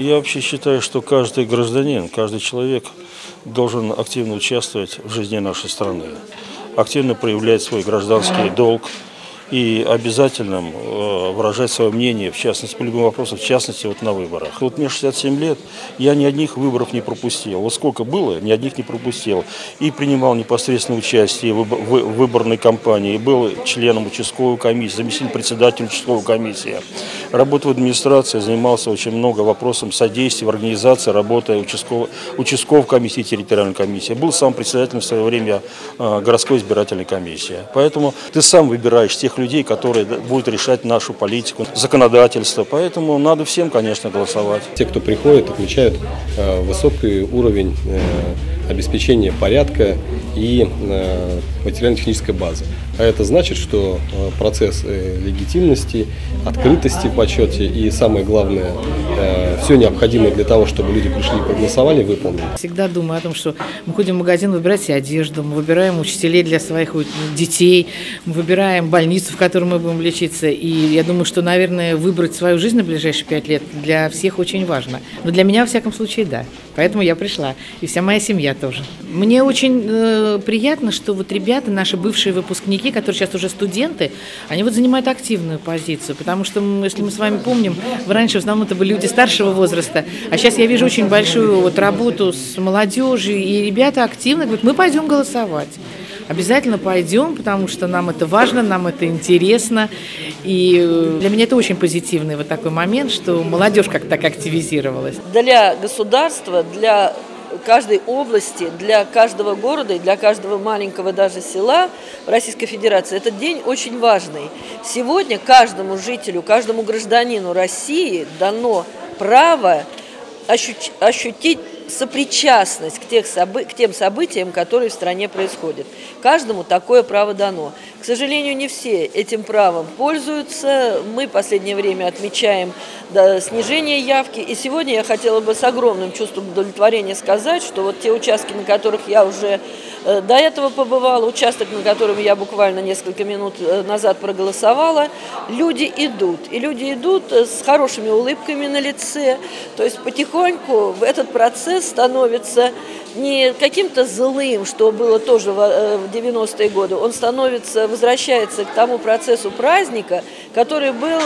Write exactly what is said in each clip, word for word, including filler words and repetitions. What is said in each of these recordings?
Я вообще считаю, что каждый гражданин, каждый человек должен активно участвовать в жизни нашей страны, активно проявлять свой гражданский долг и обязательно выражать свое мнение, в частности, по любым вопросам, в частности, вот на выборах. Вот мне шестьдесят семь лет, я ни одних выборов не пропустил. Вот сколько было, ни одних не пропустил. И принимал непосредственное участие в выборной кампании, был членом участковой комиссии, заместителем председателя участковой комиссии. Работал в администрации, занимался очень много вопросом содействия в организации работы участков, участков комиссии, территориальной комиссии. Был сам председателем в свое время городской избирательной комиссии. Поэтому ты сам выбираешь тех людей, которые будут решать нашу политику, законодательство. Поэтому надо всем, конечно, голосовать. Те, кто приходит, отмечают высокий уровень обеспечения порядка и материально-технической базы. А это значит, что процесс легитимности, открытости в отчете и, самое главное, все необходимое для того, чтобы люди пришли и проголосовали, выполнили. Всегда думаю о том, что мы ходим в магазин выбирать себе одежду, мы выбираем учителей для своих детей, мы выбираем больницу, в которой мы будем лечиться. И я думаю, что, наверное, выбрать свою жизнь на ближайшие пять лет для всех очень важно. Но для меня, во всяком случае, да. Поэтому я пришла. И вся моя семья тоже. Мне очень э, приятно, что вот ребята, наши бывшие выпускники, которые сейчас уже студенты, они вот занимают активную позицию. Потому что, если мы с вами помним, раньше в основном это были люди старшего возраста. А сейчас я вижу очень большую вот работу с молодежью. И ребята активно говорят, мы пойдем голосовать. Обязательно пойдем, потому что нам это важно, нам это интересно. И для меня это очень позитивный вот такой момент, что молодежь как-то так активизировалась. Для государства, для каждой области, для каждого города и для каждого маленького даже села Российской Федерации этот день очень важный. Сегодня каждому жителю, каждому гражданину России дано право ощутить, ощутить сопричастность к, тех, к тем событиям, которые в стране происходят. Каждому такое право дано. К сожалению, не все этим правом пользуются. Мы в последнее время отмечаем да, снижение явки. И сегодня я хотела бы с огромным чувством удовлетворения сказать, что вот те участки, на которых я уже э, до этого побывала, участок, на котором я буквально несколько минут назад проголосовала, люди идут. И люди идут с хорошими улыбками на лице. То есть потихоньку в этот процесс становится не каким-то злым, что было тоже в девяностые годы, он становится, возвращается к тому процессу праздника, который был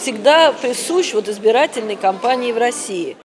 всегда присущ вот избирательной кампании в России.